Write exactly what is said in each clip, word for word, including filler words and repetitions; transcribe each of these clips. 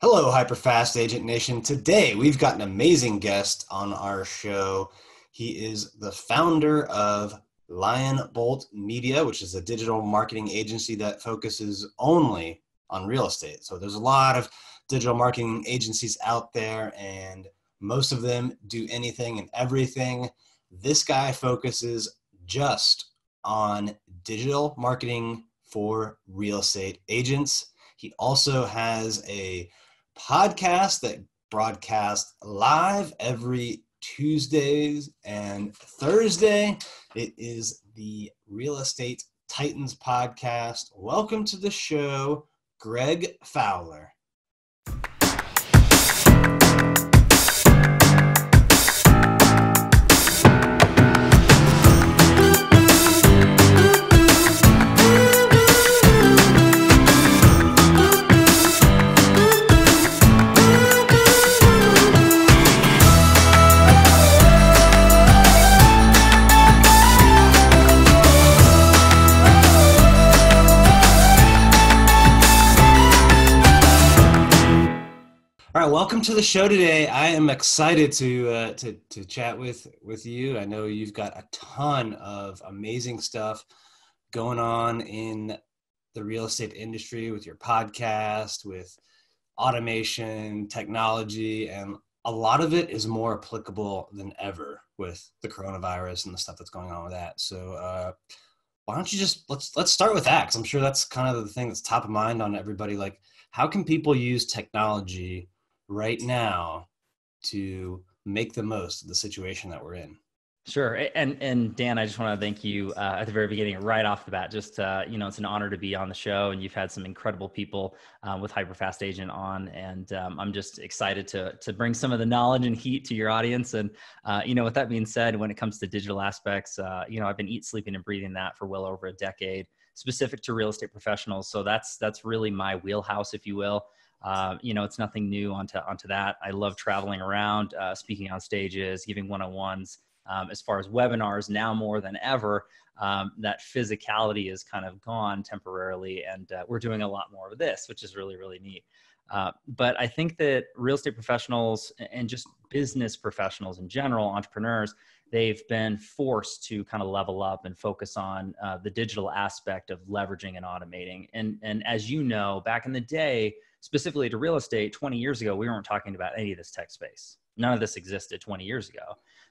Hello, Hyperfast Agent Nation. Today, we've got an amazing guest on our show. He is the founder of Lionbolt Media, which is a digital marketing agency that focuses only on real estate. So there's a lot of digital marketing agencies out there, and most of them do anything and everything. This guy focuses just on digital marketing for real estate agents. He also has a podcast that broadcasts live every Tuesdays and Thursday. It is the Real Estate Titans podcast. Welcome to the show, Greg Fowler. Welcome to the show today. I am excited to, uh, to to chat with with you. I know you've got a ton of amazing stuff going on in the real estate industry with your podcast, with automation, technology, and a lot of it is more applicable than ever with the coronavirus and the stuff that's going on with that. So uh, why don't you just let's let's start with that, because I'm sure that's kind of the thing that's top of mind on everybody. Like, how can people use technology right now to make the most of the situation that we're in? Sure. And and Dan, I just want to thank you uh, at the very beginning, right off the bat. Just, uh, you know, it's an honor to be on the show, and you've had some incredible people uh, with Hyperfast Agent on, and um, I'm just excited to to bring some of the knowledge and heat to your audience. And, uh, you know, with that being said, when it comes to digital aspects, uh, you know, I've been eating, sleeping, and breathing that for well over a decade, specific to real estate professionals. So that's that's really my wheelhouse, if you will. Uh, you know, it's nothing new onto, onto that. I love traveling around, uh, speaking on stages, giving one-on-ones, um, as far as webinars now more than ever, um, that physicality is kind of gone temporarily. And uh, we're doing a lot more of this, which is really, really neat. Uh, but I think that real estate professionals and just business professionals in general, entrepreneurs, they've been forced to kind of level up and focus on uh, the digital aspect of leveraging and automating. And, and as you know, back in the day, specifically to real estate, twenty years ago, we weren't talking about any of this tech space. None of this existed twenty years ago.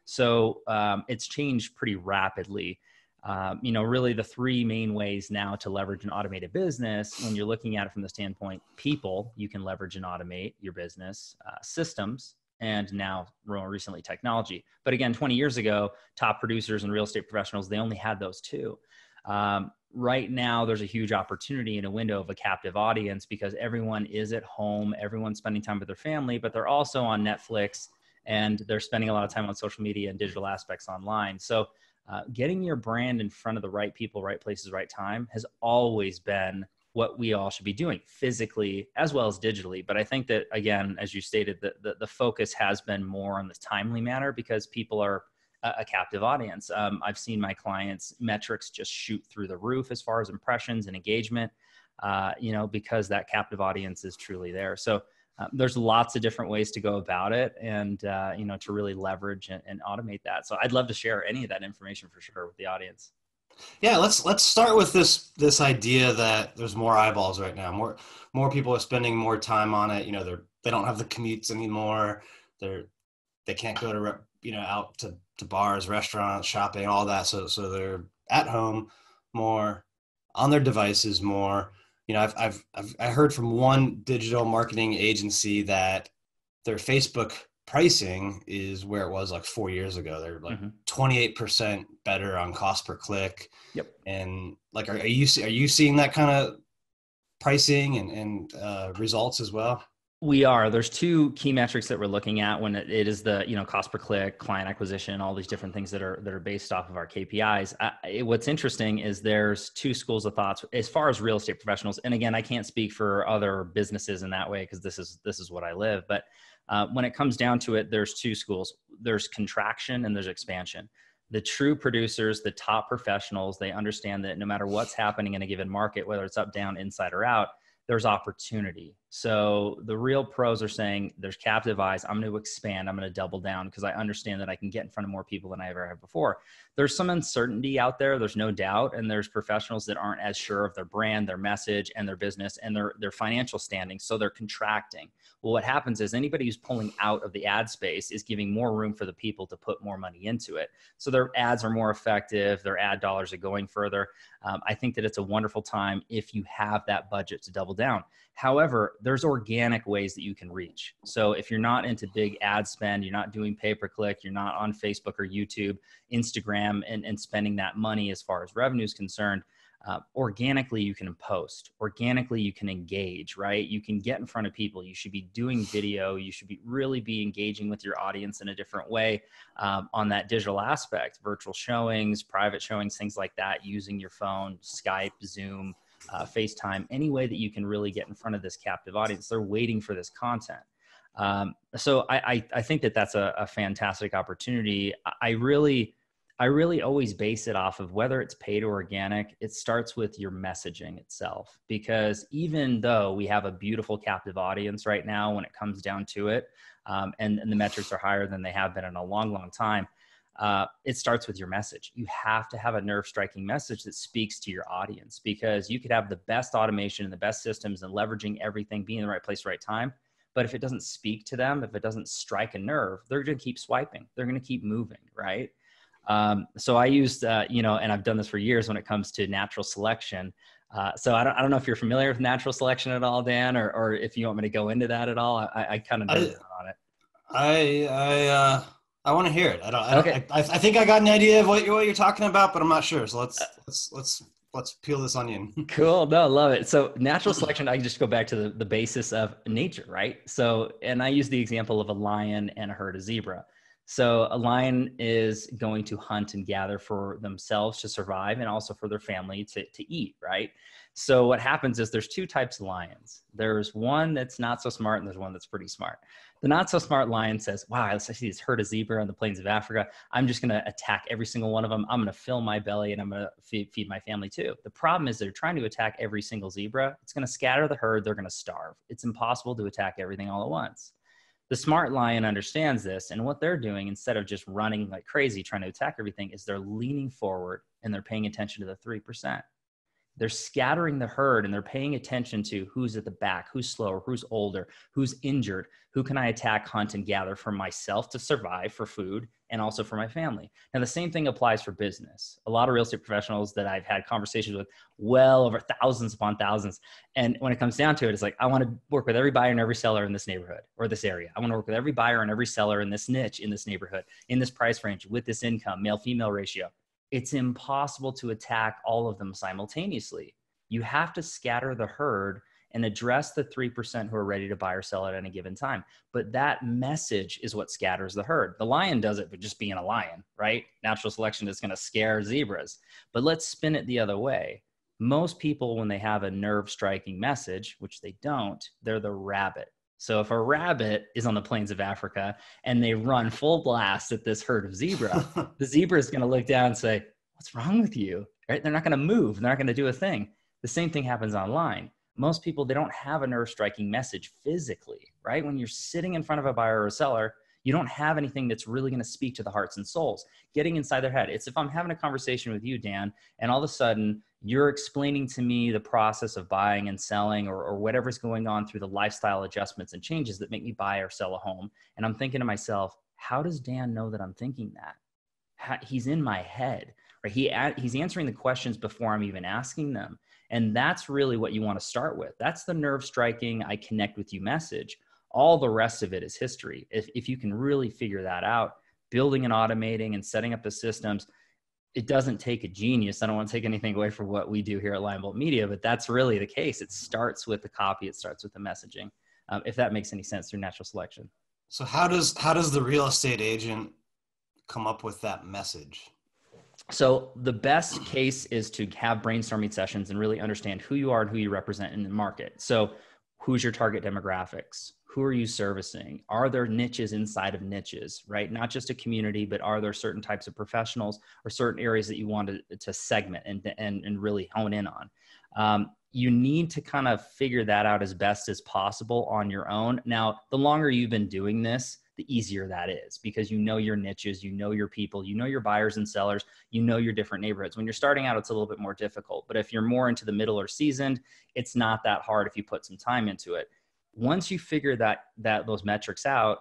So um, it's changed pretty rapidly. Um, you know, really the three main ways now to leverage an automated business, when you're looking at it from the standpoint, people, you can leverage and automate your business, uh, systems, and now more recently technology. But again, twenty years ago, top producers and real estate professionals, they only had those two. Um, right now, there's a huge opportunity in a window of a captive audience, because everyone is at home, everyone's spending time with their family, but they're also on Netflix, and they're spending a lot of time on social media and digital aspects online. So uh, getting your brand in front of the right people, right places, right time has always been what we all should be doing, physically as well as digitally. But I think that, again, as you stated, the, the, the focus has been more on the timely manner, because people are a, a captive audience. Um, I've seen my clients' metrics just shoot through the roof as far as impressions and engagement, uh, you know, because that captive audience is truly there. So um, there's lots of different ways to go about it, and, uh, you know, to really leverage and, and automate that. So I'd love to share any of that information for sure with the audience. Yeah, let's let's start with this this idea that there's more eyeballs right now. More more people are spending more time on it. You know, they're they don't have the commutes anymore. They're they can't go to you know out to, to bars, restaurants, shopping, all that. So so they're at home more, on their devices more. You know, I've I've I've I heard from one digital marketing agency that their Facebook pricing is where it was like four years ago. They're like mm-hmm. twenty-eight percent better on cost per click. Yep. And like, are, are you are you seeing that kind of pricing and and uh, results as well? We are. There's two key metrics that we're looking at when it, it is the you know cost per click, client acquisition, all these different things that are that are based off of our K P Is. I, it, what's interesting is there's two schools of thoughts as far as real estate professionals. And again, I can't speak for other businesses in that way, because this is this is what I live, but. Uh, when it comes down to it, there's two schools. There's contraction and there's expansion. The true producers, the top professionals, they understand that no matter what's happening in a given market, whether it's up, down, inside, or out, there's opportunity. So the real pros are saying there's captive eyes. I'm going to expand. I'm going to double down because I understand that I can get in front of more people than I ever have before. There's some uncertainty out there. There's no doubt. And there's professionals that aren't as sure of their brand, their message, and their business and their, their financial standing. So they're contracting. Well, what happens is anybody who's pulling out of the ad space is giving more room for the people to put more money into it. So their ads are more effective. Their ad dollars are going further. Um, I think that it's a wonderful time if you have that budget to double down. However, there's organic ways that you can reach. So if you're not into big ad spend, you're not doing pay-per-click, you're not on Facebook or YouTube, Instagram, and, and spending that money as far as revenue is concerned, uh, organically you can post, organically you can engage, right? You can get in front of people. You should be doing video. You should be really be engaging with your audience in a different way um, on that digital aspect, virtual showings, private showings, things like that, using your phone, Skype, Zoom, Uh, FaceTime, any way that you can really get in front of this captive audience. They're waiting for this content. Um, so I, I, I think that that's a, a fantastic opportunity. I really, I really always base it off of whether it's paid or organic. It starts with your messaging itself, because even though we have a beautiful captive audience right now, when it comes down to it, um, and, and the metrics are higher than they have been in a long, long time, Uh, it starts with your message. You have to have a nerve-striking message that speaks to your audience, because you could have the best automation and the best systems and leveraging everything, being in the right place, right time. But if it doesn't speak to them, if it doesn't strike a nerve, they're going to keep swiping. They're going to keep moving, right? Um, so I used, uh, you know, and I've done this for years when it comes to natural selection. Uh, so I don't, I don't know if you're familiar with natural selection at all, Dan, or, or if you want me to go into that at all. I, I kind of did on it. I, I, uh... I want to hear it. I don't. I, don't okay. I, I think I got an idea of what you're, what you're talking about, but I'm not sure. So let's let's let's let's peel this onion. Cool. No, love it. So natural selection. I just go back to the, the basis of nature, right? So, and I use the example of a lion and a herd of zebra. So a lion is going to hunt and gather for themselves to survive, and also for their family to to eat, right? So what happens is there's two types of lions. There's one that's not so smart, and there's one that's pretty smart. The not so smart lion says, wow, I see this herd of zebra on the plains of Africa. I'm just going to attack every single one of them. I'm going to fill my belly, and I'm going to feed my family too. The problem is they're trying to attack every single zebra. It's going to scatter the herd. They're going to starve. It's impossible to attack everything all at once. The smart lion understands this, and what they're doing, instead of just running like crazy trying to attack everything, is they're leaning forward and they're paying attention to the three percent. They're scattering the herd, and they're paying attention to who's at the back, who's slower, who's older, who's injured, who can I attack, hunt, and gather for myself to survive, for food, and also for my family. Now, the same thing applies for business. A lot of real estate professionals that I've had conversations with, well over thousands upon thousands. And when it comes down to it, it's like, I want to work with every buyer and every seller in this neighborhood or this area. I want to work with every buyer and every seller in this niche, in this neighborhood, in this price range, with this income, male-female ratio. It's impossible to attack all of them simultaneously. You have to scatter the herd and address the three percent who are ready to buy or sell at any given time. But that message is what scatters the herd. The lion does it, but just being a lion, right? Natural selection is going to scare zebras. But let's spin it the other way. Most people, when they have a nerve-striking message, which they don't, they're the rabbit. So if a rabbit is on the plains of Africa and they run full blast at this herd of zebra, the zebra is going to look down and say, what's wrong with you? Right? They're not going to move. They're not going to do a thing. The same thing happens online. Most people, they don't have a nerve-striking message physically, right? When you're sitting in front of a buyer or a seller, you don't have anything that's really going to speak to the hearts and souls, getting inside their head. It's if I'm having a conversation with you, Dan, and all of a sudden you're explaining to me the process of buying and selling, or, or whatever's going on through the lifestyle adjustments and changes that make me buy or sell a home. And I'm thinking to myself, how does Dan know that I'm thinking that? How, he's in my head, right? He, he's answering the questions before I'm even asking them. And that's really what you want to start with. That's the nerve striking, I connect with you message. All the rest of it is history. If, if you can really figure that out, building and automating and setting up the systems, it doesn't take a genius. I don't want to take anything away from what we do here at Lionbolt Media, but that's really the case. It starts with the copy. It starts with the messaging, um, if that makes any sense, through natural selection. So how does, how does the real estate agent come up with that message? So the best case is to have brainstorming sessions and really understand who you are and who you represent in the market. So who's your target demographics? Who are you servicing? Are there niches inside of niches, right? Not just a community, but are there certain types of professionals or certain areas that you want to, to segment and, and, and really hone in on? Um, you need to kind of figure that out as best as possible on your own. Now, the longer you've been doing this, the easier that is, because you know your niches, you know your people, you know your buyers and sellers, you know your different neighborhoods. When you're starting out, it's a little bit more difficult. But if you're more into the middle or seasoned, it's not that hard if you put some time into it. Once you figure that, that those metrics out,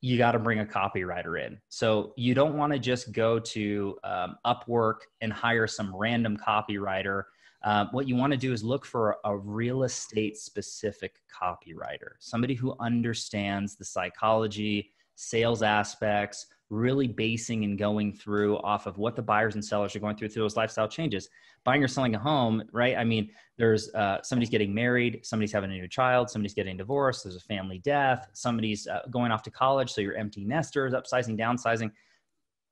you got to bring a copywriter in. So you don't want to just go to um, Upwork and hire some random copywriter. Uh, what you want to do is look for a real estate specific copywriter, somebody who understands the psychology, sales aspects, really basing and going through off of what the buyers and sellers are going through through those lifestyle changes. Buying or selling a home, right? I mean, there's uh, somebody's getting married, somebody's having a new child, somebody's getting divorced, there's a family death, somebody's uh, going off to college, so you're empty nesters, upsizing, downsizing.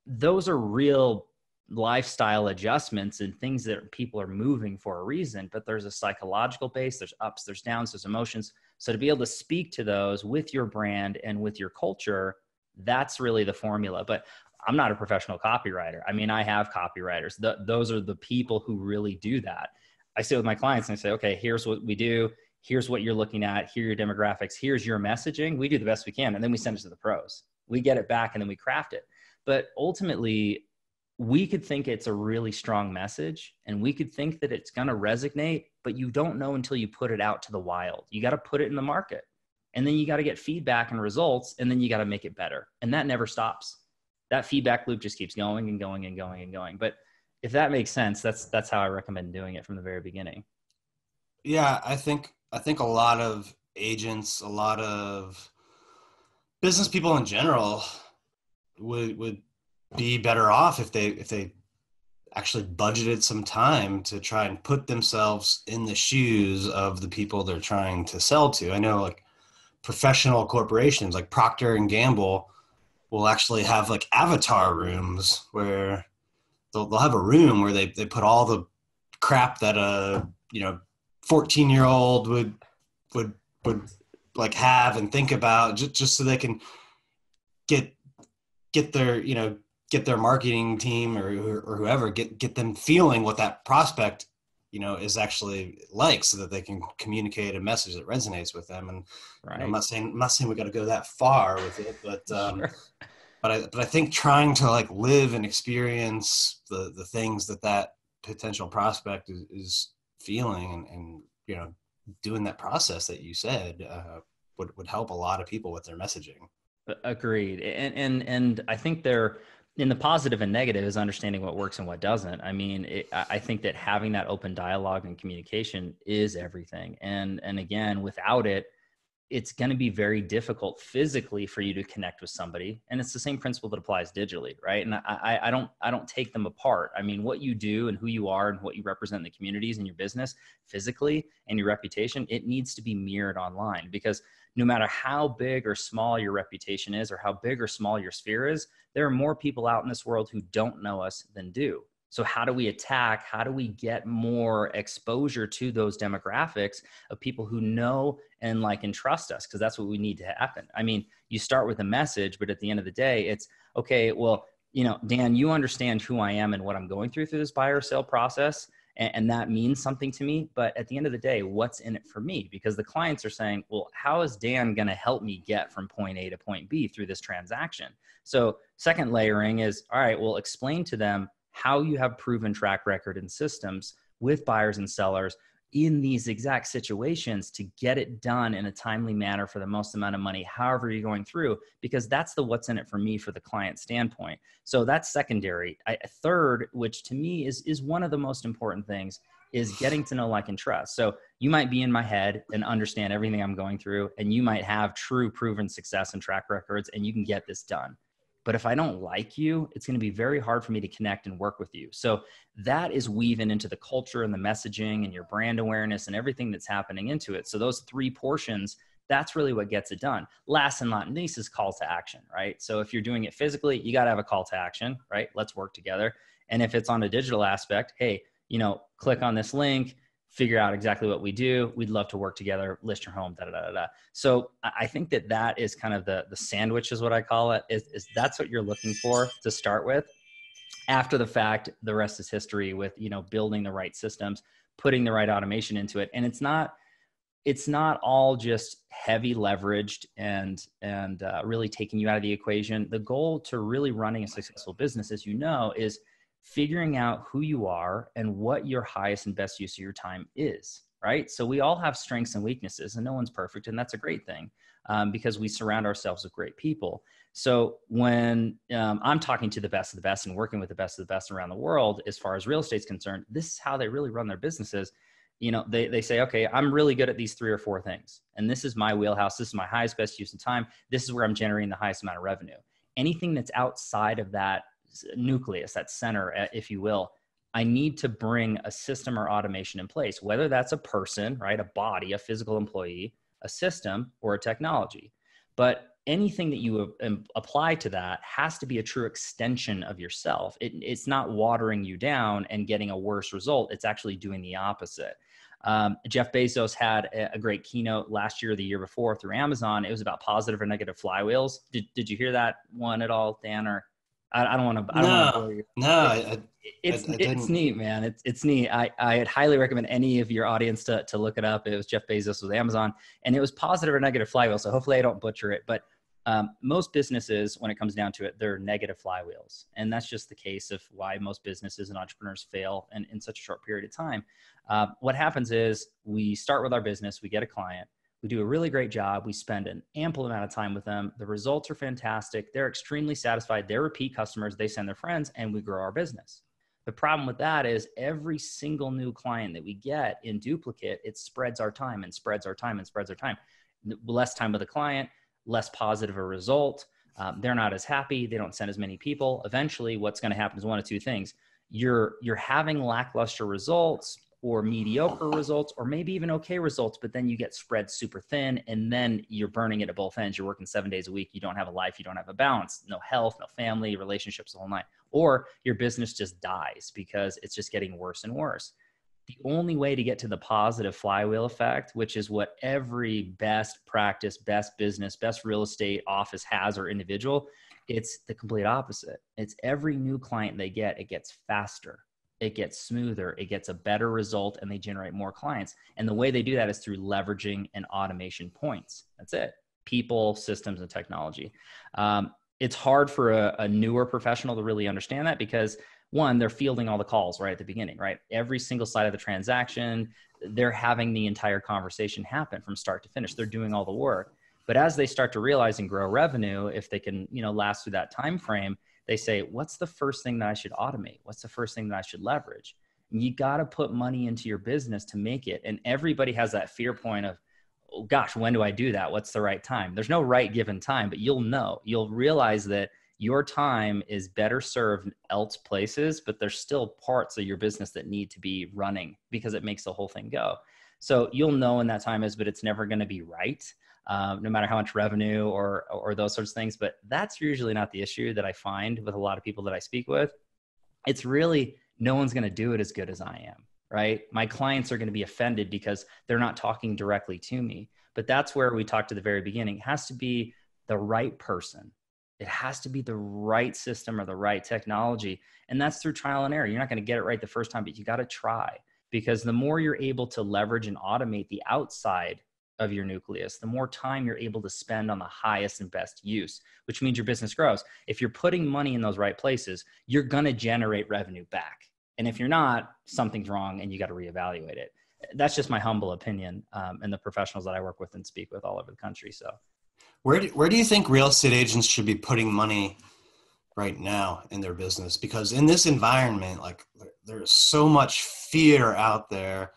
Those are real lifestyle adjustments and things that people are moving for a reason, but there's a psychological base, there's ups, there's downs, there's emotions. So to be able to speak to those with your brand and with your culture, that's really the formula. But I'm not a professional copywriter. I mean, I have copywriters. The, those are the people who really do that. I sit with my clients and I say, okay, here's what we do. Here's what you're looking at. Here are your demographics. Here's your messaging. We do the best we can. And then we send it to the pros. We get it back and then we craft it. But ultimately, we could think it's a really strong message and we could think that it's going to resonate, but you don't know until you put it out to the wild. You got to put it in the market. And then you got to get feedback and results, and then you got to make it better. And that never stops. That feedback loop just keeps going and going and going and going. But if that makes sense, that's, that's how I recommend doing it from the very beginning. Yeah. I think, I think a lot of agents, a lot of business people in general would, would be better off if they, if they actually budgeted some time to try and put themselves in the shoes of the people they're trying to sell to. I know, like, professional corporations like Procter and Gamble will actually have like avatar rooms where they'll, they'll have a room where they, they put all the crap that a, you know, fourteen year old would, would, would like have and think about just, just so they can get, get their, you know, get their marketing team or, or whoever, get, get them feeling what that prospect, you know, is actually like, so that they can communicate a message that resonates with them. And right. you know, I'm not saying, I'm not saying we got to go that far with it, but, um, sure. but I, but I think trying to like live and experience the, the things that that potential prospect is, is feeling and, and, you know, doing that process that you said, uh, would, would help a lot of people with their messaging. Agreed. And, and, and I think they're, in the positive and negative is understanding what works and what doesn't. I mean, it, I think that having that open dialogue and communication is everything. And, and again, without it, it's going to be very difficult physically for you to connect with somebody. And it's the same principle that applies digitally, right? And I, I don't, I don't take them apart. I mean, what you do and who you are and what you represent in the communities and your business physically and your reputation, it needs to be mirrored online, because no matter how big or small your reputation is or how big or small your sphere is, there are more people out in this world who don't know us than do. So how do we attack? How do we get more exposure to those demographics of people who know and like and trust us? Because that's what we need to happen. I mean, you start with a message, but at the end of the day, it's okay, well, you know, Dan, you understand who I am and what I'm going through through this buy or sale process. And that means something to me. But at the end of the day, what's in it for me? Because the clients are saying, well, how is Dan going to help me get from point A to point B through this transaction? So second layering is, all right, well, explain to them how you have proven track record and systems with buyers and sellers in these exact situations to get it done in a timely manner for the most amount of money, however you're going through, because that's the what's in it for me for the client standpoint. So that's secondary. I, third, which to me is, is one of the most important things, is getting to know, like, and trust. So you might be in my head and understand everything I'm going through, and you might have true proven success and track records, and you can get this done. But if I don't like you, it's going to be very hard for me to connect and work with you. So that is weaving into the culture and the messaging and your brand awareness and everything that's happening into it. So those three portions, that's really what gets it done. Last and not least is call to action, right? So if you're doing it physically, you got to have a call to action, right? Let's work together. And if it's on a digital aspect, hey, you know, click on this link, figure out exactly what we do. We'd love to work together, list your home, da, da, da, da. So I think that that is kind of the, the sandwich is what I call it, is, is that's what you're looking for to start with. After the fact, the rest is history with, you know, building the right systems, putting the right automation into it. And it's not, it's not all just heavy leveraged and, and uh, really taking you out of the equation. The goal to really running a successful business, as you know, is figuring out who you are and what your highest and best use of your time is, right? So we all have strengths and weaknesses, and no one's perfect. And that's a great thing, um, because we surround ourselves with great people. So when um, I'm talking to the best of the best and working with the best of the best around the world, as far as real estate's concerned, this is how they really run their businesses. You know, they, they say, okay, I'm really good at these three or four things. And this is my wheelhouse. This is my highest, best use of time. This is where I'm generating the highest amount of revenue. Anything that's outside of that nucleus, that center, if you will, I need to bring a system or automation in place, whether that's a person, right? A body, a physical employee, a system, or a technology. But anything that you apply to that has to be a true extension of yourself. It, it's not watering you down and getting a worse result. It's actually doing the opposite. Um, Jeff Bezos had a, a great keynote last year, or the year before, through Amazon. It was about positive or negative flywheels. Did, did you hear that one at all, Dan? Or I, I don't want to. No, no. It's, I, I, it's, I, I it's neat, man. It's, it's neat. I, I'd highly recommend any of your audience to, to look it up. It was Jeff Bezos with Amazon, and it was positive or negative flywheel. So hopefully I don't butcher it, but Um, most businesses, when it comes down to it, they're negative flywheels. And that's just the case of why most businesses and entrepreneurs fail in, in such a short period of time. Uh, what happens is we start with our business, we get a client, we do a really great job, we spend an ample amount of time with them, the results are fantastic, they're extremely satisfied, they're repeat customers, they send their friends, and we grow our business. The problem with that is every single new client that we get in duplicate, it spreads our time and spreads our time and spreads our time. Less time with the client, less positive a result. Um, they're not as happy. They don't send as many people. Eventually, what's going to happen is one of two things. You're, you're having lackluster results or mediocre results, or maybe even okay results, but then you get spread super thin, and then you're burning it at both ends. You're working seven days a week. You don't have a life. You don't have a balance, no health, no family, relationships, the whole night. Or your business just dies because it's just getting worse and worse. The only way to get to the positive flywheel effect, which is what every best practice, best business, best real estate office has or individual, it's the complete opposite. It's every new client they get, it gets faster, it gets smoother, it gets a better result, and they generate more clients. And the way they do that is through leveraging and automation points. That's it. People, systems, and technology. Um, it's hard for a, a newer professional to really understand that because one, they're fielding all the calls right at the beginning, right? Every single side of the transaction, they're having the entire conversation happen from start to finish. They're doing all the work. But as they start to realize and grow revenue, if they can, you know, last through that time frame, they say, what's the first thing that I should automate? What's the first thing that I should leverage? And you got to put money into your business to make it. And everybody has that fear point of, oh, gosh, when do I do that? What's the right time? There's no right given time, but you'll know. You'll realize that your time is better served in else places, but there's still parts of your business that need to be running because it makes the whole thing go. So you'll know when that time is, but it's never going to be right, um, no matter how much revenue or, or those sorts of things. But that's usually not the issue that I find with a lot of people that I speak with. It's really no one's going to do it as good as I am, right? My clients are going to be offended because they're not talking directly to me. But that's where we talked at the very beginning. It has to be the right person. It has to be the right system or the right technology. And that's through trial and error. You're not going to get it right the first time, but you got to try, because the more you're able to leverage and automate the outside of your nucleus, the more time you're able to spend on the highest and best use, which means your business grows. If you're putting money in those right places, you're going to generate revenue back. And if you're not, something's wrong and you got to reevaluate it. That's just my humble opinion, um, and the professionals that I work with and speak with all over the country. So Where do, where do you think real estate agents should be putting money right now in their business? Because in this environment, like there's so much fear out there,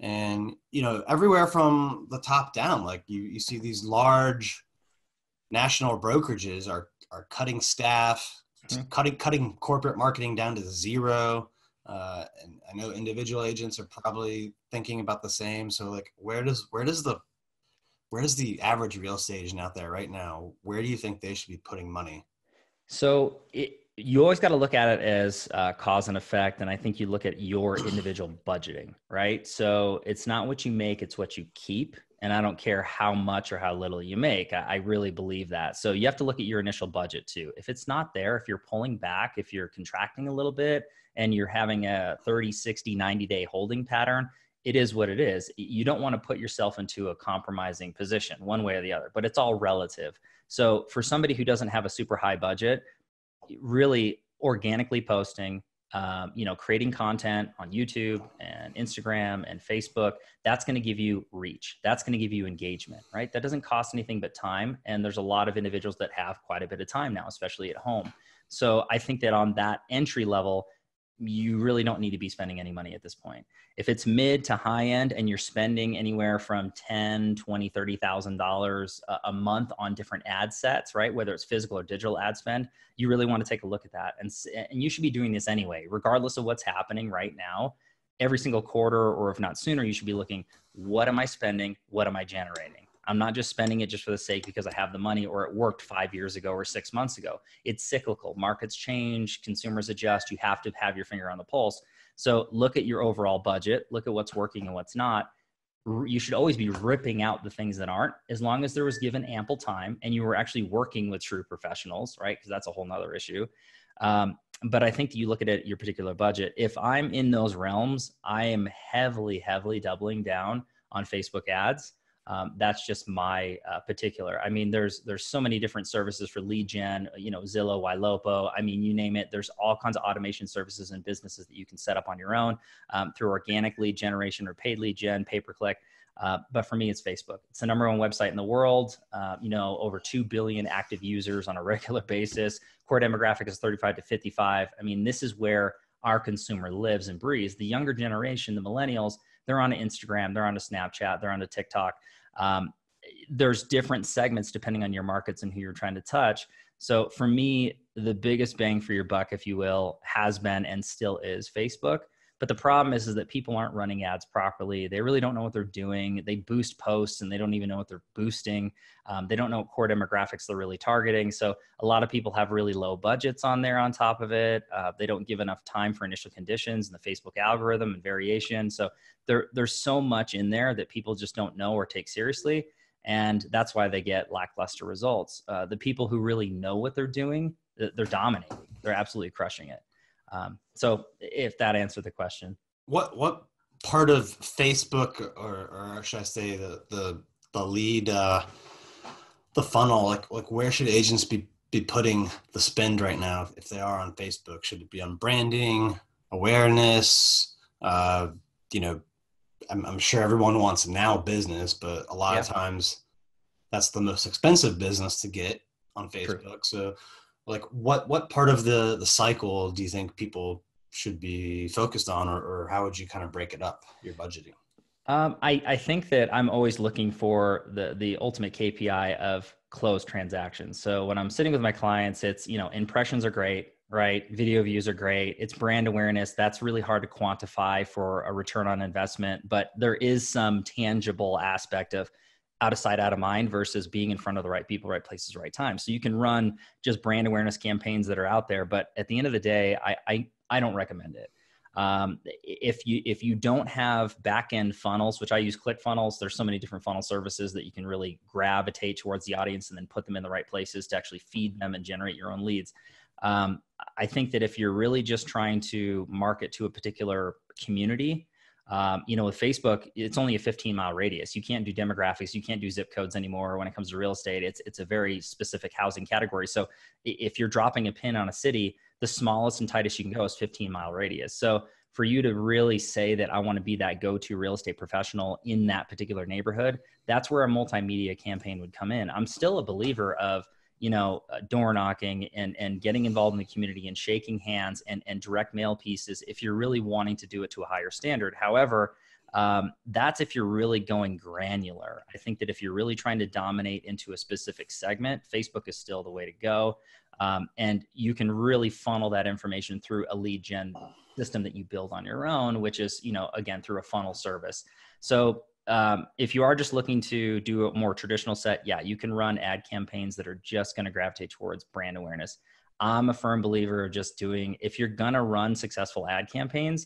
and, you know, everywhere from the top down, like you, you see these large national brokerages are, are cutting staff, mm-hmm. cutting, cutting corporate marketing down to zero. Uh, and I know individual agents are probably thinking about the same. So like, where does, where does the, Where does the average real estate agent out there right now, where do you think they should be putting money? So it, you always got to look at it as uh, cause and effect. And I think you look at your individual budgeting, right? So it's not what you make, it's what you keep. And I don't care how much or how little you make. I, I really believe that. So you have to look at your initial budget too. If it's not there, if you're pulling back, if you're contracting a little bit and you're having a thirty, sixty, ninety day holding pattern, it is what it is. You don't want to put yourself into a compromising position one way or the other, but it's all relative. So for somebody who doesn't have a super high budget, really organically posting, Um, you know, creating content on YouTube and Instagram and Facebook, that's going to give you reach. That's going to give you engagement, right? That doesn't cost anything but time. And there's a lot of individuals that have quite a bit of time now, especially at home. So I think that on that entry level, you really don't need to be spending any money at this point. If it's mid to high end and you're spending anywhere from ten, twenty, thirty thousand dollars a month on different ad sets, right? Whether it's physical or digital ad spend, you really want to take a look at that. And, and you should be doing this anyway, regardless of what's happening right now. Every single quarter, or if not sooner, you should be looking, what am I spending? What am I generating? I'm not just spending it just for the sake because I have the money or it worked five years ago or six months ago. It's cyclical. Markets change, consumers adjust. You have to have your finger on the pulse. So look at your overall budget, look at what's working and what's not. You should always be ripping out the things that aren't, as long as there was given ample time and you were actually working with true professionals, right? Because that's a whole nother issue. Um, but I think that you look at it, your particular budget. If I'm in those realms, I am heavily, heavily doubling down on Facebook ads. Um, that's just my uh, particular. I mean, there's there's so many different services for lead gen, you know, Zillow, Y Lopo. I mean, you name it. There's all kinds of automation services and businesses that you can set up on your own um, through organic lead generation or paid lead gen, pay per click. Uh, but for me, it's Facebook. It's the number one website in the world. Uh, you know, over two billion active users on a regular basis. Core demographic is thirty-five to fifty-five. I mean, this is where our consumer lives and breathes. The younger generation, the millennials, they're on Instagram, they're on Snapchat, they're on TikTok. Um, there's different segments depending on your markets and who you're trying to touch. So for me, the biggest bang for your buck, if you will, has been and still is Facebook. But the problem is, is that people aren't running ads properly. They really don't know what they're doing. They boost posts and they don't even know what they're boosting. Um, they don't know what core demographics they're really targeting. So a lot of people have really low budgets on there on top of it. Uh, they don't give enough time for initial conditions and the Facebook algorithm and variation. So there, there's so much in there that people just don't know or take seriously. And that's why they get lackluster results. Uh, the people who really know what they're doing, they're dominating. They're absolutely crushing it. Um, so if that answered the question. What, what part of Facebook or, or should I say the, the, the lead, uh, the funnel, like, like where should agents be, be putting the spend right now? If they are on Facebook, should it be on branding, awareness? Uh, you know, I'm, I'm sure everyone wants now business, but a lot yeah. of times that's the most expensive business to get on Facebook. True. So like what, what part of the, the cycle do you think people should be focused on, or, or how would you kind of break it up, your budgeting? Um, I, I think that I'm always looking for the, the ultimate K P I of closed transactions. So when I'm sitting with my clients, it's, you know, impressions are great, right? Video views are great. It's brand awareness. That's really hard to quantify for a return on investment, but there is some tangible aspect of out of sight, out of mind versus being in front of the right people, right places, right time. So you can run just brand awareness campaigns that are out there, but at the end of the day, I I, I don't recommend it. Um, if you if you don't have back-end funnels, which I use ClickFunnels, there's so many different funnel services that you can really gravitate towards the audience and then put them in the right places to actually feed them and generate your own leads. Um, I think that if you're really just trying to market to a particular community, Um, you know, with Facebook, it's only a fifteen mile radius. You can't do demographics. You can't do zip codes anymore. When it comes to real estate, it's, it's a very specific housing category. So if you're dropping a pin on a city, the smallest and tightest you can go is fifteen mile radius. So for you to really say that I want to be that go-to real estate professional in that particular neighborhood, that's where a multimedia campaign would come in. I'm still a believer of, you know, uh, door knocking and, and getting involved in the community and shaking hands and, and direct mail pieces if you're really wanting to do it to a higher standard. However, um, that's if you're really going granular. I think that if you're really trying to dominate into a specific segment, Facebook is still the way to go. Um, and you can really funnel that information through a lead gen system that you build on your own, which is, you know, again, through a funnel service. So Um, if you are just looking to do a more traditional set, yeah, you can run ad campaigns that are just going to gravitate towards brand awareness. I'm a firm believer of just doing, if you're going to run successful ad campaigns,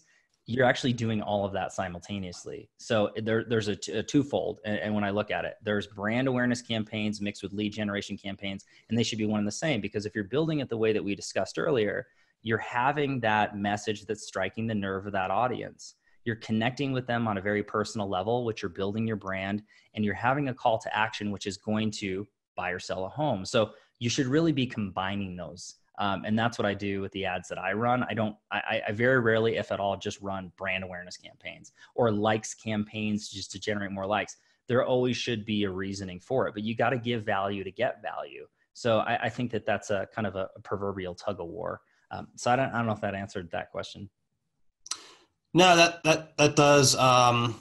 you're actually doing all of that simultaneously. So there, there's a, a twofold. And, and when I look at it, there's brand awareness campaigns mixed with lead generation campaigns, and they should be one and the same, because if you're building it the way that we discussed earlier, you're having that message that's striking the nerve of that audience. You're connecting with them on a very personal level, which you're building your brand, and you're having a call to action, which is going to buy or sell a home. So you should really be combining those. Um, and that's what I do with the ads that I run. I don't, I, I very rarely, if at all, just run brand awareness campaigns or likes campaigns just to generate more likes. There always should be a reasoning for it, but you got to give value to get value. So I, I think that that's a kind of a proverbial tug of war. Um, so I don't, I don't know if that answered that question. No, that, that, that does. Um,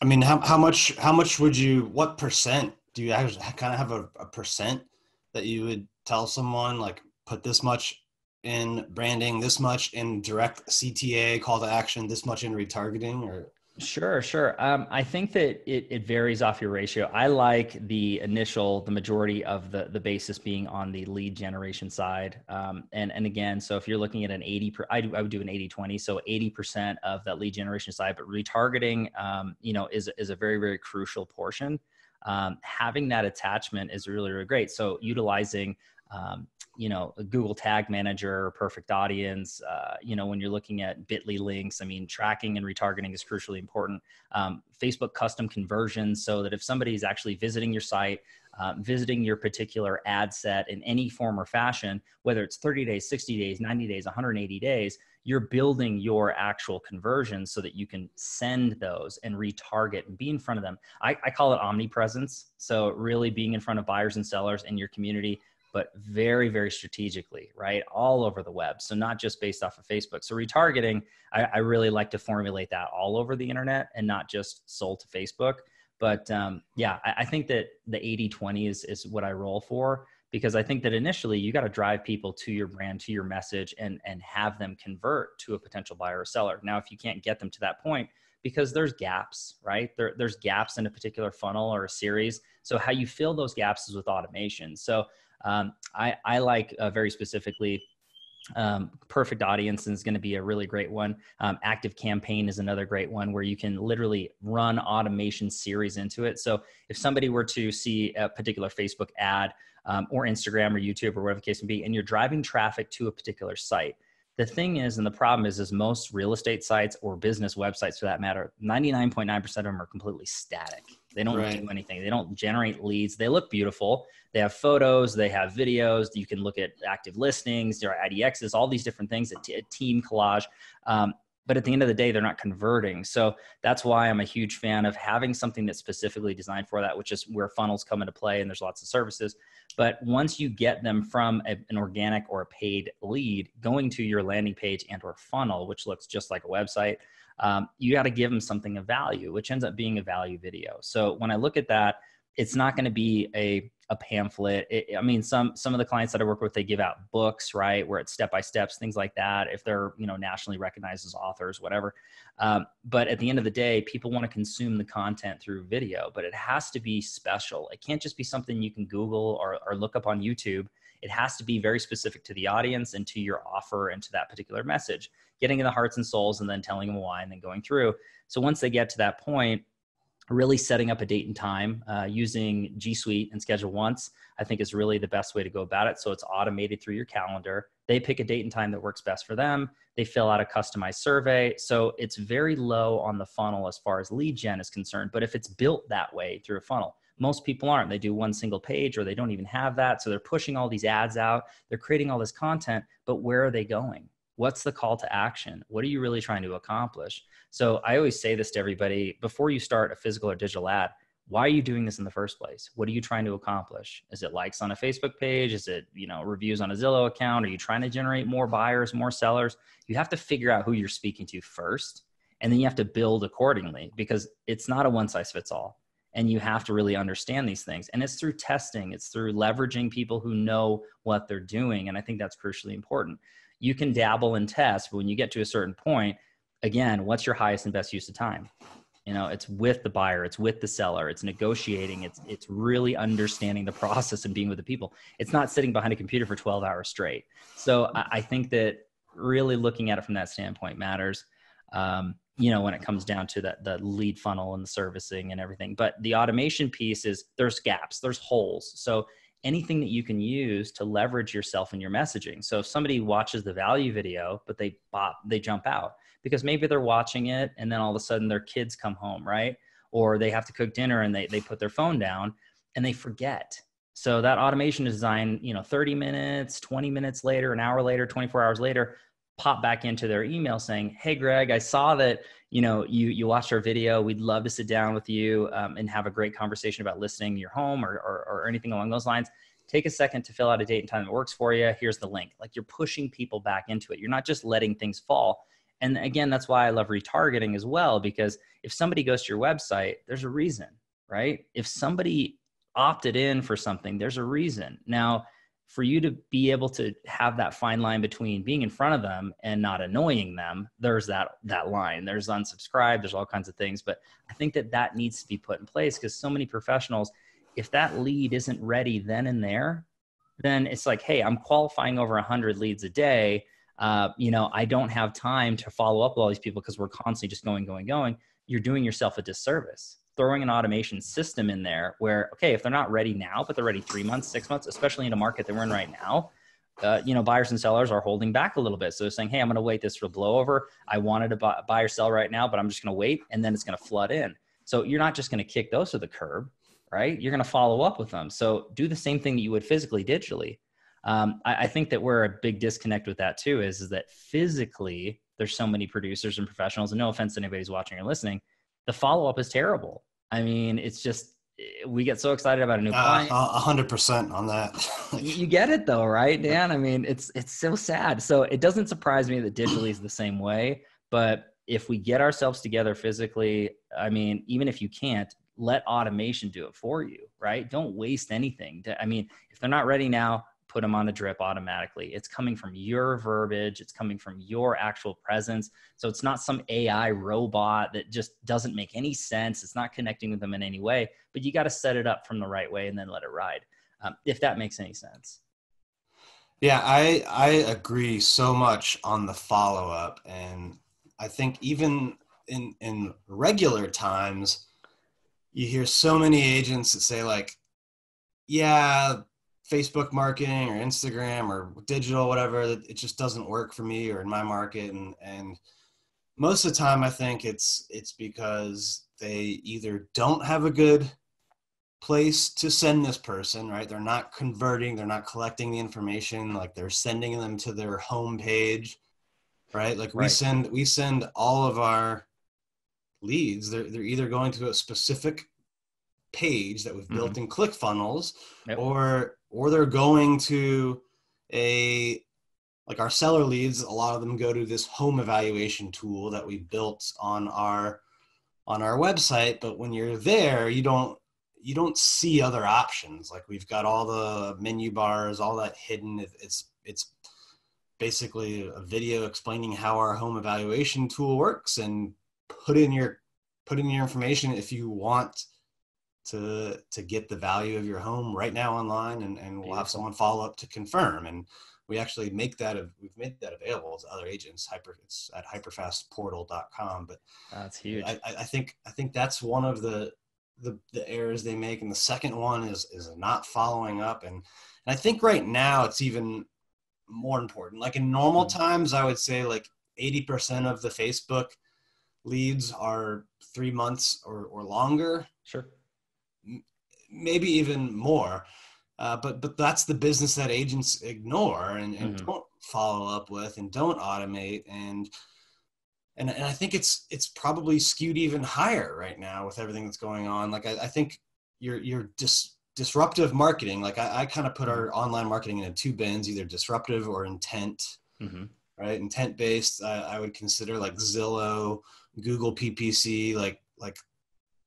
I mean, how, how much, how much would you, what percent do you actually kind of have a, a percent that you would tell someone, like, put this much in branding, this much in direct C T A call to action, this much in retargeting? Or Sure, sure. Um, I think that it, it varies off your ratio. I like the initial, the majority of the, the basis being on the lead generation side. Um, and, and again, so if you're looking at an eighty per, I, do, I would do an eighty twenty. So eighty percent of that lead generation side, but retargeting, um, you know, is, is a very, very crucial portion. Um, having that attachment is really, really great. So utilizing, um, you know, Google Tag Manager, Perfect Audience, uh, you know, when you're looking at Bitly links, I mean, tracking and retargeting is crucially important. Um, Facebook custom conversions, so that if somebody is actually visiting your site, um, visiting your particular ad set in any form or fashion, whether it's thirty days, sixty days, ninety days, one hundred eighty days, you're building your actual conversions so that you can send those and retarget and be in front of them. I, I call it omnipresence. So really being in front of buyers and sellers in your community, but very, very strategically, right? All over the web. So not just based off of Facebook. So retargeting, I, I really like to formulate that all over the internet and not just sold to Facebook. But um, yeah, I, I think that the eighty twenty is, is what I roll for, because I think that initially you got to drive people to your brand, to your message, and, and have them convert to a potential buyer or seller. Now, if you can't get them to that point, because there's gaps, right? There, there's gaps in a particular funnel or a series. So how you fill those gaps is with automation. So Um, I, I like uh, very specifically, um, Perfect Audience is going to be a really great one. Um, Active Campaign is another great one where you can literally run automation series into it. So if somebody were to see a particular Facebook ad, um, or Instagram or YouTube or whatever the case may be, and you're driving traffic to a particular site, the thing is, and the problem is, is most real estate sites or business websites, for that matter, ninety-nine point nine percent of them are completely static. They don't right. do anything. They don't generate leads. They look beautiful. They have photos. They have videos. You can look at active listings, there are I D Xs, all these different things, a, t a team collage. Um, but at the end of the day, they're not converting. So that's why I'm a huge fan of having something that's specifically designed for that, which is where funnels come into play, and there's lots of services. But once you get them from a, an organic or a paid lead going to your landing page and or funnel, which looks just like a website, um, you got to give them something of value, which ends up being a value video. So when I look at that, it's not going to be a, a pamphlet. It, I mean, some, some of the clients that I work with, they give out books, right, where it's step-by-steps, things like that, if they're, you know, nationally recognized as authors, whatever. Um, but at the end of the day, people want to consume the content through video, but it has to be special. It can't just be something you can Google or, or look up on YouTube. It has to be very specific to the audience and to your offer and to that particular message, getting in the hearts and souls and then telling them why and then going through. So once they get to that point, really setting up a date and time, uh, using G Suite and Schedule Once, I think is really the best way to go about it. So it's automated through your calendar. They pick a date and time that works best for them. They fill out a customized survey. So it's very low on the funnel as far as lead gen is concerned. But if it's built that way through a funnel, most people aren't. They do one single page or they don't even have that. So they're pushing all these ads out. They're creating all this content, but where are they going? What's the call to action? What are you really trying to accomplish? So I always say this to everybody, before you start a physical or digital ad, why are you doing this in the first place? What are you trying to accomplish? Is it likes on a Facebook page? Is it, you know, reviews on a Zillow account? Are you trying to generate more buyers, more sellers? You have to figure out who you're speaking to first, and then you have to build accordingly, because it's not a one size fits all. And you have to really understand these things. And it's through testing, it's through leveraging people who know what they're doing. And I think that's crucially important. You can dabble and test, but when you get to a certain point, again, what's your highest and best use of time? You know, it's with the buyer, it's with the seller, it's negotiating, it's, it's really understanding the process and being with the people. It's not sitting behind a computer for twelve hours straight. So I, I think that really looking at it from that standpoint matters. um, you know, when it comes down to the, the lead funnel and the servicing and everything. But the automation piece is there's gaps, there's holes. So anything that you can use to leverage yourself in your messaging. So if somebody watches the value video, but they bop, they jump out because maybe they're watching it and then all of a sudden their kids come home, right? Or they have to cook dinner and they, they put their phone down and they forget. So that automation is designed, you know, thirty minutes, twenty minutes later, an hour later, twenty-four hours later, pop back into their email saying, hey, Greg, I saw that, you know, you, you watched our video. We'd love to sit down with you um, and have a great conversation about listing your home or, or, or anything along those lines. Take a second to fill out a date and time that works for you. Here's the link. Like, you're pushing people back into it. You're not just letting things fall. And again, that's why I love retargeting as well, because if somebody goes to your website, there's a reason, right? If somebody opted in for something, there's a reason. Now, for you to be able to have that fine line between being in front of them and not annoying them, there's that, that line. There's unsubscribe, there's all kinds of things. But I think that that needs to be put in place, because so many professionals, if that lead isn't ready then and there, then it's like, hey, I'm qualifying over one hundred leads a day. Uh, you know, I don't have time to follow up with all these people because we're constantly just going, going, going. You're doing yourself a disservice. Throwing an automation system in there where, okay, if they're not ready now, but they're ready three months, six months, especially in a market that we're in right now, uh, you know, buyers and sellers are holding back a little bit. So they're saying, hey, I'm going to wait this for blowover. I wanted to buy, buy or sell right now, but I'm just going to wait. And then it's going to flood in. So you're not just going to kick those to the curb, right? You're going to follow up with them. So do the same thing that you would physically, digitally. Um, I, I think that where a big disconnect with that too is, is that physically there's so many producers and professionals, and no offense to anybody's watching or listening, the follow-up is terrible. I mean, it's just, we get so excited about a new client. A hundred percent on that. You get it though, right, Dan? I mean, it's, it's so sad. So it doesn't surprise me that digitally is the same way, but if we get ourselves together physically, I mean, even if you can't, let automation do it for you, right? Don't waste anything. I mean, if they're not ready now, put them on a drip automatically. It's coming from your verbiage. It's coming from your actual presence. So it's not some A I robot that just doesn't make any sense. It's not connecting with them in any way, but you got to set it up from the right way and then let it ride. Um, if that makes any sense. Yeah, I, I agree so much on the follow-up. And I think even in, in regular times, you hear so many agents that say like, yeah, Facebook marketing or Instagram or digital, whatever, it just doesn't work for me or in my market. And, and most of the time I think it's, it's because they either don't have a good place to send this person, right? They're not converting, they're not collecting the information, like they're sending them to their homepage, right? Like we right. send, we send all of our leads, they're, they're either going to a specific page that we've built mm-hmm. in ClickFunnels, yep. or or they're going to a, like our seller leads, a lot of them go to this home evaluation tool that we built on our on our website. But when you're there, you don't you don't see other options. Like we've got all the menu bars, all that hidden. It's it's basically a video explaining how our home evaluation tool works, and put in your put in your information if you want to to get the value of your home right now online, and, and we'll have someone follow up to confirm. And we actually make that, we've made that available to other agents, hyper, it's at hyperfast portal dot com. But that's huge. I, I think, I think that's one of the, the, the errors they make. And the second one is, is not following up. And, and I think right now it's even more important. Like in normal mm-hmm. times, I would say like eighty percent of the Facebook leads are three months or, or longer. Sure. Maybe even more, uh, but but that's the business that agents ignore and, and mm-hmm. don't follow up with and don't automate, and and and I think it's it's probably skewed even higher right now with everything that's going on. Like I, I think your your dis, disruptive marketing, like I, I kind of put our online marketing into two bins, either disruptive or intent, mm-hmm. right? Intent based, I, I would consider like Zillow, Google P P C, like like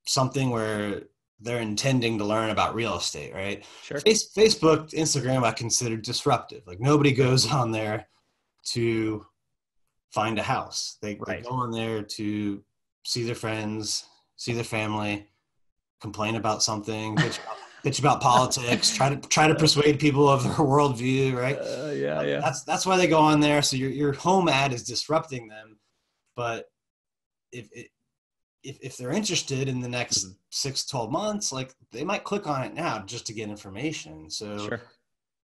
something where they're intending to learn about real estate, right? Sure. Face, Facebook, Instagram, I consider disruptive. Like nobody goes on there to find a house. They, right. they go on there to see their friends, see their family, complain about something, bitch, about, bitch about politics, try to try to persuade people of their worldview, right? Uh, yeah, yeah. That's that's why they go on there. So your your home ad is disrupting them, but if it, if, if they're interested in the next mm-hmm. six, twelve months, like they might click on it now just to get information. So, sure.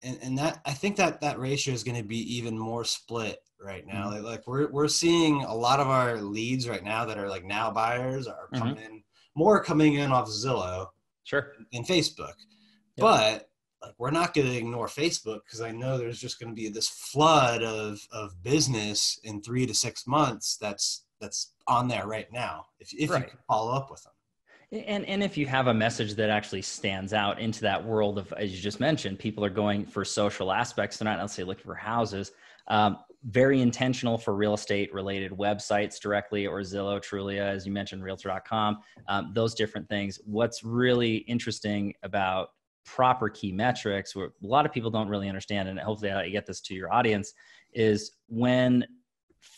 and, and that, I think that that ratio is going to be even more split right now. Mm-hmm. Like, like we're, we're seeing a lot of our leads right now that are like now buyers are mm-hmm. coming in, more coming in off Zillow sure. and Facebook, yep. but like, we're not going to ignore Facebook because I know there's just going to be this flood of, of business in three to six months. That's, that's on there right now, if, if right. you can follow up with them. And, and if you have a message that actually stands out into that world of, as you just mentioned, people are going for social aspects. They're not necessarily looking for houses. Um, very intentional for real estate related websites directly or Zillow, Trulia, as you mentioned, realtor dot com, um, those different things. What's really interesting about proper key metrics, where a lot of people don't really understand, and hopefully I get this to your audience, is when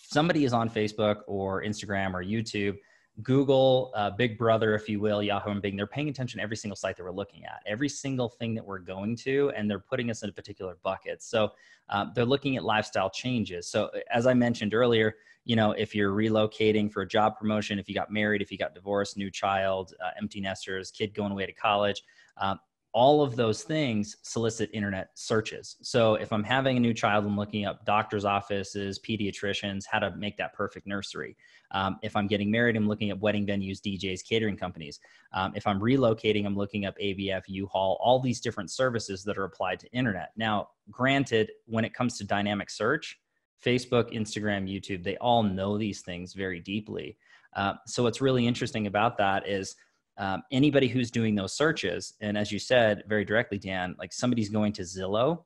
somebody is on Facebook or Instagram or YouTube, Google, uh, Big Brother, if you will, Yahoo and Bing, they're paying attention to every single site that we're looking at, every single thing that we're going to, and they're putting us in a particular bucket. So uh, they're looking at lifestyle changes. So as I mentioned earlier, you know, if you're relocating for a job promotion, if you got married, if you got divorced, new child, uh, empty nesters, kid going away to college, um, all of those things solicit internet searches. So if I'm having a new child, I'm looking up doctor's offices, pediatricians, how to make that perfect nursery. Um, if I'm getting married, I'm looking at wedding venues, D Js, catering companies. Um, if I'm relocating, I'm looking up A B F, U-Haul, all these different services that are applied to internet. Now, granted, when it comes to dynamic search, Facebook, Instagram, YouTube, they all know these things very deeply. Uh, so what's really interesting about that is Um, anybody who's doing those searches, and as you said very directly, Dan, like somebody's going to Zillow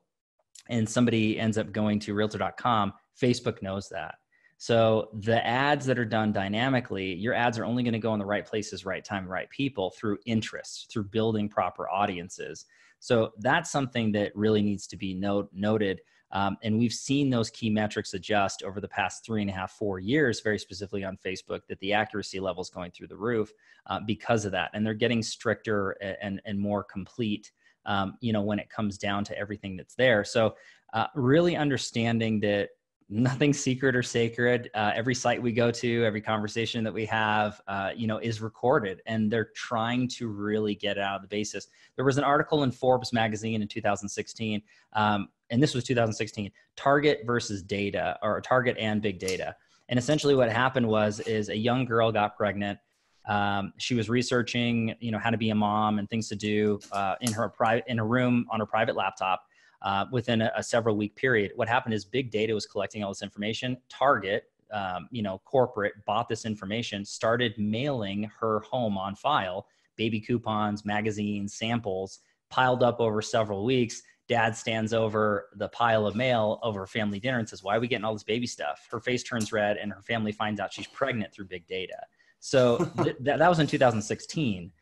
and somebody ends up going to realtor dot com, Facebook knows that. So the ads that are done dynamically, your ads are only going to go in the right places, right time, right people through interest, through building proper audiences. So that's something that really needs to be note, noted. Um, and we've seen those key metrics adjust over the past three and a half, four years, very specifically on Facebook, that the accuracy level is going through the roof uh, because of that. And they're getting stricter and, and more complete, um, you know, when it comes down to everything that's there. So uh, really understanding that nothing's secret or sacred. Uh, every site we go to, every conversation that we have, uh, you know, is recorded, and they're trying to really get out of the basis. There was an article in Forbes magazine in two thousand sixteen, um, and this was two thousand sixteen, Target versus data, or Target and big data. And essentially what happened was, is a young girl got pregnant. Um, she was researching, you know, how to be a mom and things to do uh, in her private, in a room on her private laptop uh, within a, a several week period. What happened is big data was collecting all this information. Target, um, you know, corporate bought this information, started mailing her home on file, baby coupons, magazines, samples, piled up over several weeks. Dad stands over the pile of mail over family dinner and says, why are we getting all this baby stuff? Her face turns red and her family finds out she's pregnant through big data. So th- that was in two thousand sixteen.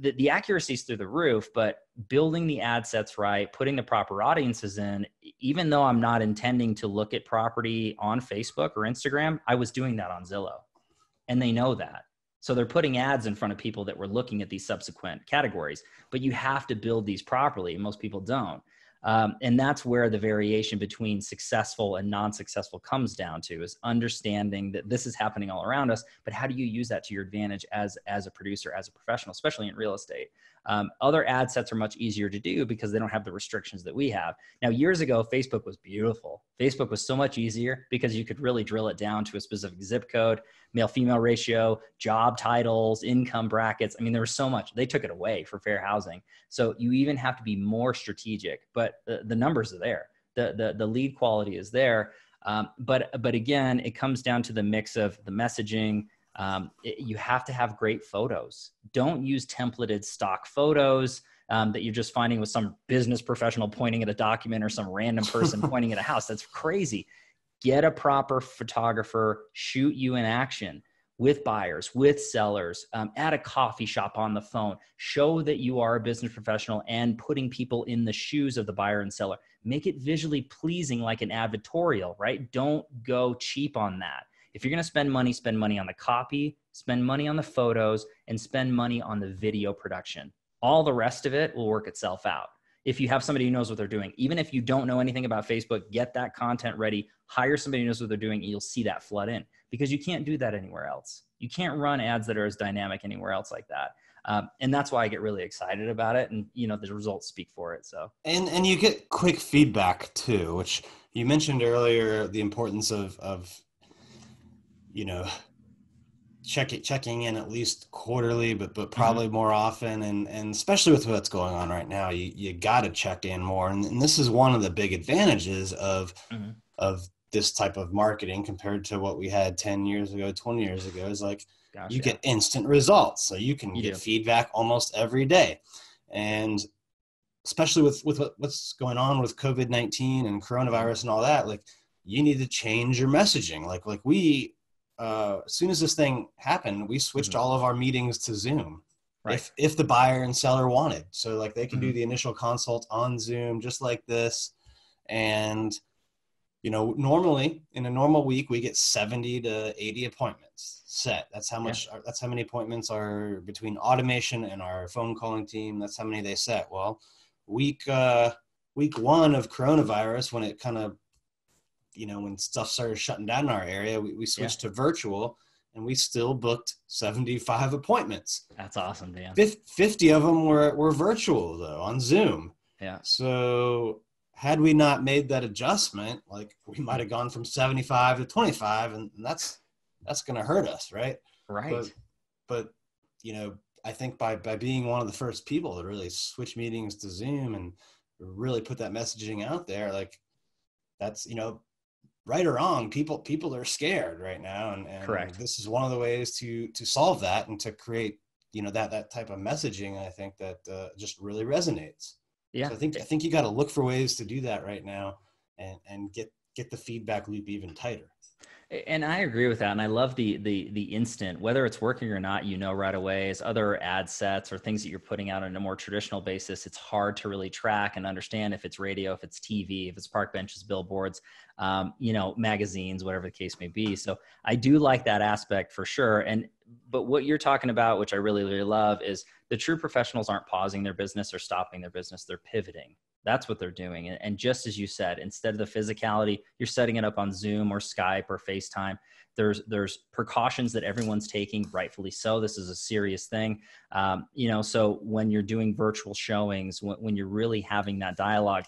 The, the accuracy is through the roof, but building the ad sets right, putting the proper audiences in, even though I'm not intending to look at property on Facebook or Instagram, I was doing that on Zillow. And they know that. So they're putting ads in front of people that were looking at these subsequent categories, but you have to build these properly. Most people don't. Um, and that's where the variation between successful and non-successful comes down to, is understanding that this is happening all around us, but how do you use that to your advantage as, as a producer, as a professional, especially in real estate? Um, other ad sets are much easier to do because they don't have the restrictions that we have. Now, years ago, Facebook was beautiful. Facebook was so much easier because you could really drill it down to a specific zip code, male-female ratio, job titles, income brackets. I mean, there was so much. They took it away for fair housing. So you even have to be more strategic, but the, the numbers are there. The, the, the lead quality is there. Um, but, but again, it comes down to the mix of the messaging. Um, it, you have to have great photos. Don't use templated stock photos um, that you're just finding with some business professional pointing at a document or some random person pointing at a house. That's crazy. Get a proper photographer, shoot you in action with buyers, with sellers, um, at a coffee shop, on the phone. Show that you are a business professional and putting people in the shoes of the buyer and seller. Make it visually pleasing, like an advertorial, right? Don't go cheap on that. If you're going to spend money, spend money on the copy, spend money on the photos, and spend money on the video production. All the rest of it will work itself out. if you have somebody who knows what they're doing. Even if you don't know anything about Facebook, get that content ready, hire somebody who knows what they're doing, and you'll see that flood in, because you can't do that anywhere else. You can't run ads that are as dynamic anywhere else like that. Um, and that's why I get really excited about it. And, you know, the results speak for it. So, and, and you get quick feedback too, which you mentioned earlier, the importance of, of, you know, check it, checking in at least quarterly, but, but probably mm-hmm. more often. And, and especially with what's going on right now, you, you got to check in more. And, and this is one of the big advantages of, mm-hmm. of this type of marketing compared to what we had ten years ago, twenty years ago, is like, Gosh, you yeah. get instant results. So you can you get do. feedback almost every day. And especially with, with what, what's going on with COVID nineteen and coronavirus and all that, like you need to change your messaging. Like, like we, uh, as soon as this thing happened, we switched mm-hmm. all of our meetings to Zoom, right? If, if the buyer and seller wanted. So like they can mm-hmm. do the initial consult on Zoom, just like this. And, you know, normally in a normal week, we get seventy to eighty appointments set. That's how much, yeah. that's how many appointments are between automation and our phone calling team. That's how many they set. Well, week, uh, week one of coronavirus, when it kind of, you know, when stuff started shutting down in our area, we, we switched yeah. to virtual, and we still booked seventy-five appointments. That's awesome, Dan. fifty of them were, were virtual though, on Zoom. Yeah. So, had we not made that adjustment, like we might have gone from seventy-five to twenty-five, and that's that's going to hurt us, right? Right. But, but you know, I think by by being one of the first people to really switch meetings to Zoom and really put that messaging out there, like that's, you know, right or wrong, people people are scared right now, and, and correct. This is one of the ways to to solve that and to create, you know, that that type of messaging. I think that uh, just really resonates. Yeah, so I think I think you got to look for ways to do that right now, and, and get get the feedback loop even tighter. And I agree with that, and I love the the the instant, whether it's working or not, you know, right away. As other ad sets or things that you're putting out on a more traditional basis, it's hard to really track and understand if it's radio, if it's T V, if it's park benches, billboards, um, you know, magazines, whatever the case may be. So I do like that aspect for sure. And but what you're talking about, which I really, really love, is the true professionals aren't pausing their business or stopping their business. They're pivoting. That's what they're doing. And, and just as you said, instead of the physicality, you're setting it up on Zoom or Skype or FaceTime. There's, there's precautions that everyone's taking, rightfully so. This is a serious thing. Um, you know, so when you're doing virtual showings, when, when you're really having that dialogue,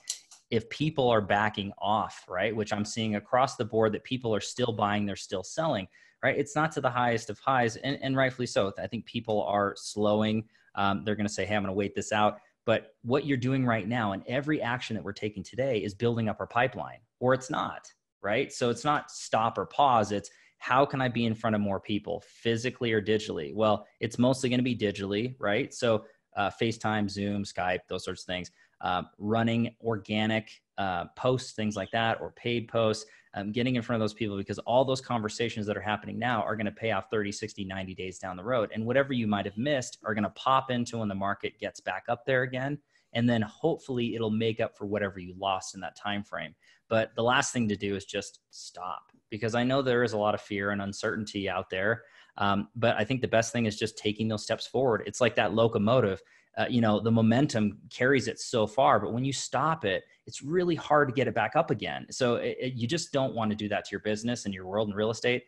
if people are backing off, right, which I'm seeing across the board, that people are still buying, they're still selling, right? It's not to the highest of highs, and, and rightfully so. I think people are slowing. Um, they're going to say, hey, I'm going to wait this out. But what you're doing right now and every action that we're taking today is building up our pipeline, or it's not, right? So it's not stop or pause. It's how can I be in front of more people, physically or digitally? Well, it's mostly going to be digitally, right? So uh, FaceTime, Zoom, Skype, those sorts of things. Um, running organic uh, posts, things like that, or paid posts, um, getting in front of those people, because all those conversations that are happening now are going to pay off thirty, sixty, ninety days down the road. And whatever you might have missed are going to pop into when the market gets back up there again. And then hopefully it'll make up for whatever you lost in that time frame. But the last thing to do is just stop, because I know there is a lot of fear and uncertainty out there. Um, but I think the best thing is just taking those steps forward. It's like that locomotive. Uh, you know, the momentum carries it so far, but when you stop it, it's really hard to get it back up again. So it, it, you just don't want to do that to your business and your world and real estate.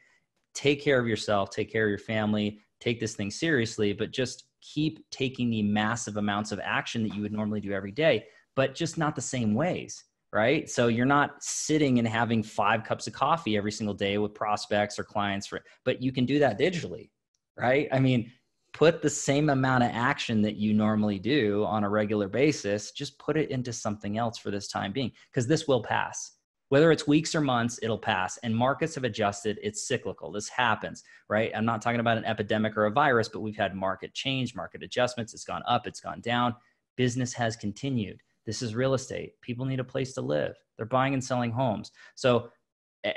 Take care of yourself, take care of your family, take this thing seriously, but just keep taking the massive amounts of action that you would normally do every day, but just not the same ways, right? So you're not sitting and having five cups of coffee every single day with prospects or clients, for, but you can do that digitally, right? I mean, put the same amount of action that you normally do on a regular basis, just put it into something else for this time being, because this will pass. Whether it's weeks or months, it'll pass. And markets have adjusted. It's cyclical. This happens, right? I'm not talking about an epidemic or a virus, but we've had market change, market adjustments. It's gone up. It's gone down. Business has continued. This is real estate. People need a place to live. They're buying and selling homes. So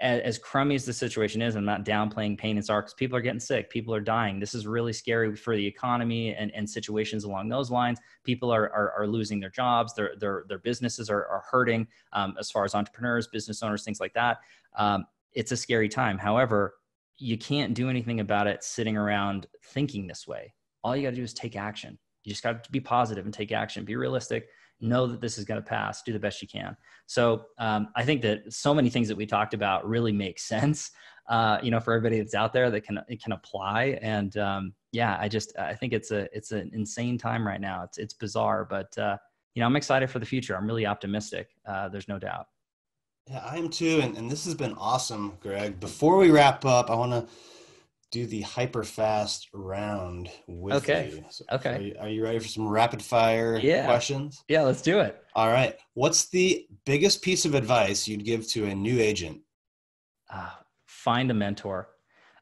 as crummy as the situation is, I'm not downplaying pain and sorrow, because people are getting sick. People are dying. This is really scary for the economy and, and situations along those lines. People are, are, are losing their jobs. Their, their, their businesses are, are hurting, um, as far as entrepreneurs, business owners, things like that. Um, it's a scary time. However, you can't do anything about it sitting around thinking this way. All you got to do is take action. You just got to be positive and take action. Be realistic. know that this is going to pass, do the best you can. So um, I think that so many things that we talked about really make sense, uh, you know, for everybody that's out there that can, it can apply. And um, yeah, I just, I think it's a, it's an insane time right now. It's, it's bizarre, but uh, you know, I'm excited for the future. I'm really optimistic. Uh, there's no doubt. Yeah, I am too. And, and this has been awesome, Greg. Before we wrap up, I want to do the hyperfast round with okay. you. So okay. Are you, are you ready for some rapid fire yeah. questions? Yeah, let's do it. All right. What's the biggest piece of advice you'd give to a new agent? Uh, find a mentor.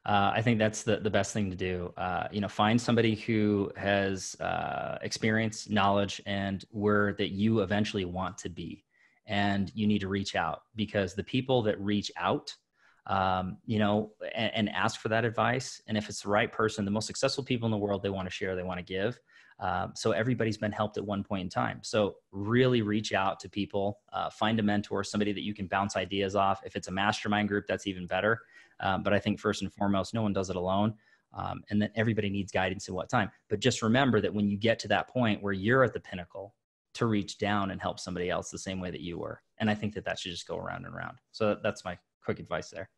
Uh, I think that's the, the best thing to do. Uh, you know, find somebody who has uh, experience, knowledge, and where that you eventually want to be. And you need to reach out, because the people that reach out, um, you know, and, and ask for that advice. And if it's the right person, the most successful people in the world, they want to share, they want to give. Um, so everybody's been helped at one point in time. So really reach out to people, uh, find a mentor, somebody that you can bounce ideas off. If it's a mastermind group, that's even better. Um, but I think first and foremost, no one does it alone. Um, and then everybody needs guidance at what time. But just remember that when you get to that point where you're at the pinnacle, to reach down and help somebody else the same way that you were. And I think that that should just go around and around. So that's my quick advice there.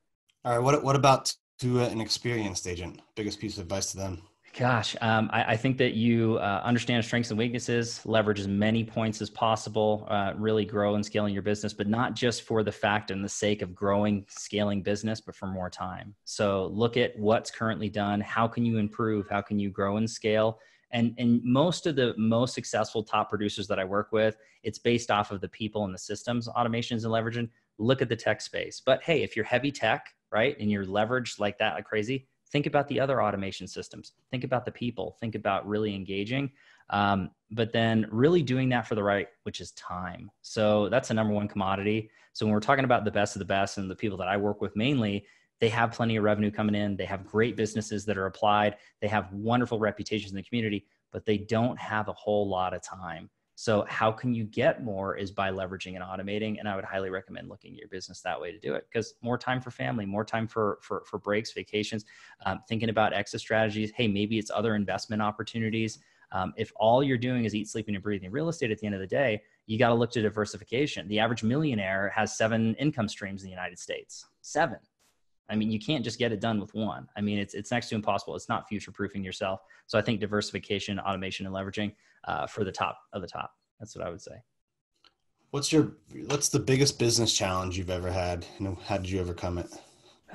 All right. What, what about to an experienced agent? Biggest piece of advice to them? Gosh, um, I, I think that you uh, understand strengths and weaknesses, leverage as many points as possible, uh, really grow and scaling your business, but not just for the fact and the sake of growing, scaling business, but for more time. So look at what's currently done. How can you improve? How can you grow and scale? And, and most of the most successful top producers that I work with, it's based off of the people and the systems, automations and leveraging. Look at the tech space. But hey, if you're heavy tech, right, and you're leveraged like that, like crazy, think about the other automation systems. Think about the people. Think about really engaging. Um, but then really doing that for the right, which is time. So that's the number one commodity. So when we're talking about the best of the best and the people that I work with mainly, they have plenty of revenue coming in. They have great businesses that are applied. They have wonderful reputations in the community, but they don't have a whole lot of time. So how can you get more is by leveraging and automating. And I would highly recommend looking at your business that way to do it, because more time for family, more time for, for, for breaks, vacations, um, thinking about exit strategies. Hey, maybe it's other investment opportunities. Um, if all you're doing is eat, sleeping, and breathing real estate at the end of the day, you got to look to diversification. The average millionaire has seven income streams in the United States, seven. I mean, you can't just get it done with one. I mean, it's it's next to impossible. It's not future-proofing yourself. So I think diversification, automation, and leveraging uh, for the top of the top. That's what I would say. What's your what's the biggest business challenge you've ever had? And how did you overcome it?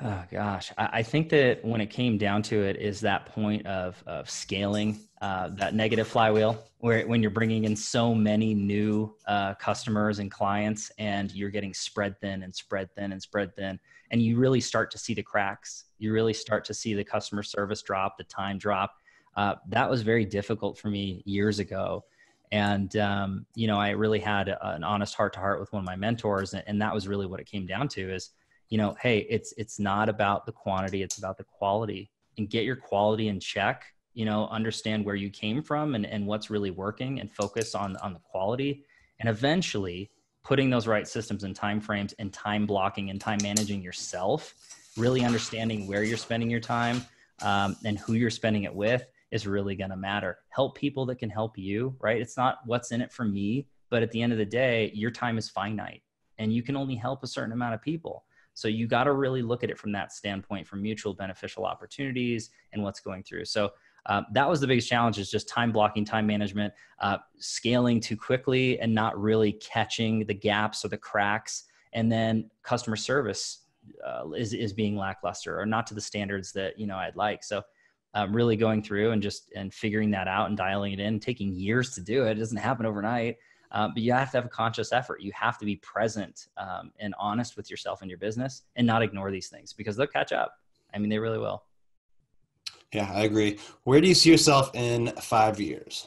Oh gosh, I, I think that when it came down to it, is that point of of scaling uh, that negative flywheel, where when you're bringing in so many new uh, customers and clients, and you're getting spread thin and spread thin and spread thin, and you really start to see the cracks. You really start to see the customer service drop, the time drop. Uh, that was very difficult for me years ago. And, um, you know, I really had a, an honest heart to heart with one of my mentors. And, and that was really what it came down to is, you know, hey, it's, it's not about the quantity, it's about the quality, and get your quality in check, you know, understand where you came from and, and what's really working, and focus on, on the quality. And eventually putting those right systems and timeframes and time blocking and time managing yourself, really understanding where you're spending your time um, and who you're spending it with is really going to matter. Help people that can help you, right? It's not what's in it for me, but at the end of the day, your time is finite and you can only help a certain amount of people. So you got to really look at it from that standpoint, from mutual beneficial opportunities and what's going through. So uh, that was the biggest challenge, is just time blocking, time management, uh, scaling too quickly and not really catching the gaps or the cracks. And then customer service uh, is, is being lackluster or not to the standards that, you know, I'd like. So um, really going through and just, and figuring that out and dialing it in, taking years to do it. It doesn't happen overnight. Uh, but you have to have a conscious effort. You have to be present um, and honest with yourself and your business, and not ignore these things, because they'll catch up. I mean, they really will. Yeah, I agree. Where do you see yourself in five years?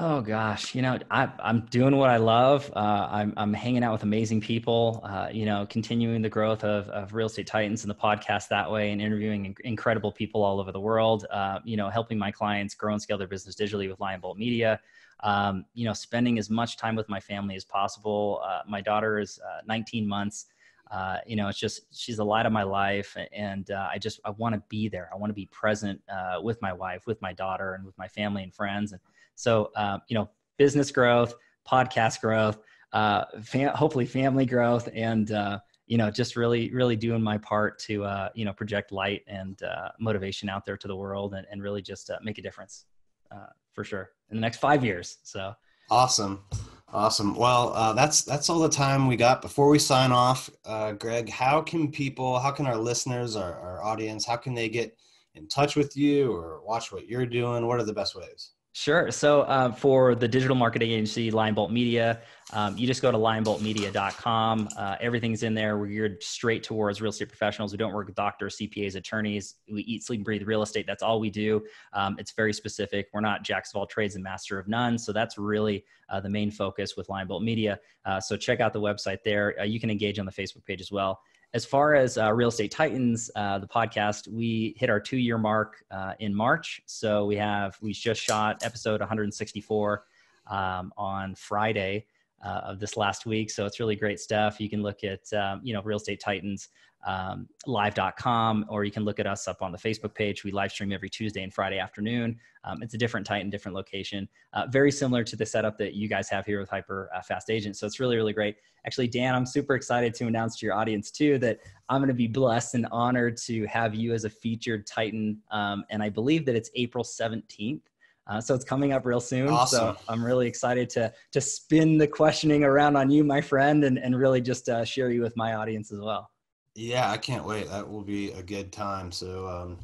Oh gosh, you know, I, I'm doing what I love. Uh, I'm, I'm hanging out with amazing people, uh, you know, continuing the growth of, of Real Estate Titans and the podcast that way, and interviewing in- incredible people all over the world, uh, you know, helping my clients grow and scale their business digitally with Lionbolt Media. Um, you know, spending as much time with my family as possible. Uh, my daughter is uh, nineteen months. Uh, you know, it's just, she's a light of my life. And uh, I just, I want to be there. I want to be present uh, with my wife, with my daughter, and with my family and friends. And so, uh, you know, business growth, podcast growth, uh, fam- hopefully family growth, and, uh, you know, just really, really doing my part to, uh, you know, project light and uh, motivation out there to the world, and, and really just uh, make a difference uh, for sure in the next five years. So awesome. Awesome. Well, uh, that's, that's all the time we got. Before we sign off, uh, Greg, how can people, how can our listeners, our, our audience, how can they get in touch with you or watch what you're doing? What are the best ways? Sure. So uh, for the digital marketing agency, Lionbolt Media, um, you just go to Lion Bolt Media dot com. Uh, everything's in there. We're geared straight towards real estate professionals. We don't work with doctors, C P As, attorneys. We eat, sleep, and breathe real estate. That's all we do. Um, it's very specific. We're not jacks of all trades and master of none. So that's really uh, the main focus with Lionbolt Media. Uh, so check out the website there. Uh, you can engage on the Facebook page as well. As far as uh, Real Estate Titans, uh, the podcast, we hit our two-year mark uh, in March. So we have, we just shot episode one hundred sixty-four um, on Friday uh, of this last week. So it's really great stuff. You can look at, um, you know, Real Estate Titans um, live dot com, or you can look at us up on the Facebook page. We live stream every Tuesday and Friday afternoon. Um, it's a different Titan, different location. Uh, very similar to the setup that you guys have here with Hyper uh, Fast Agent. So it's really, really great. Actually, Dan, I'm super excited to announce to your audience too, that I'm going to be blessed and honored to have you as a featured Titan. Um, and I believe that it's April seventeenth. Uh, so it's coming up real soon. Awesome. So I'm really excited to, to spin the questioning around on you, my friend, and, and really just uh, share you with my audience as well. Yeah, I can't wait. That will be a good time. So, um,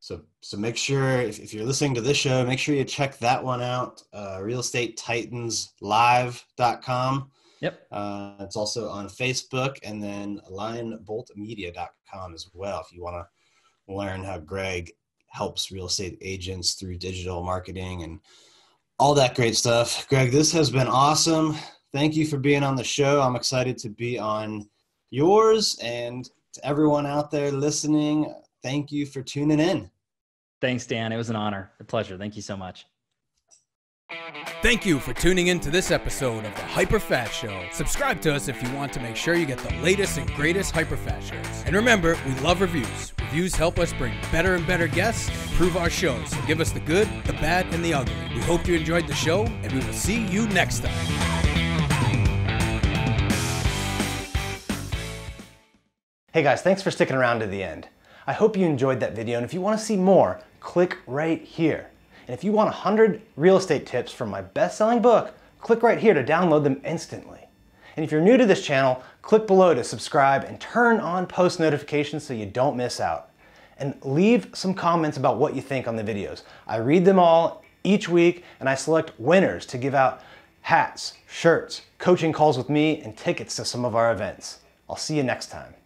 so, so make sure if, if you're listening to this show, make sure you check that one out. Uh, real estate titans live dot com. Yep. Uh, it's also on Facebook, and then Lion Bolt Media dot com as well, if you want to learn how Greg helps real estate agents through digital marketing and all that great stuff. Greg, this has been awesome. Thank you for being on the show. I'm excited to be on yours, and to everyone out there listening, thank you for tuning in. Thanks, Dan. It was an honor, a pleasure. Thank you so much. Thank you for tuning in to this episode of the Hyperfast Show. Subscribe to us if you want to make sure you get the latest and greatest Hyperfast shows. And remember, we love reviews. Reviews help us bring better and better guests and improve our shows. So give us the good, the bad, and the ugly. We hope you enjoyed the show, and we will see you next time. Hey guys, thanks for sticking around to the end. I hope you enjoyed that video, and if you want to see more, click right here. And if you want one hundred real estate tips from my best-selling book, click right here to download them instantly. And if you're new to this channel, click below to subscribe and turn on post notifications so you don't miss out. And leave some comments about what you think on the videos. I read them all each week, and I select winners to give out hats, shirts, coaching calls with me, and tickets to some of our events. I'll see you next time.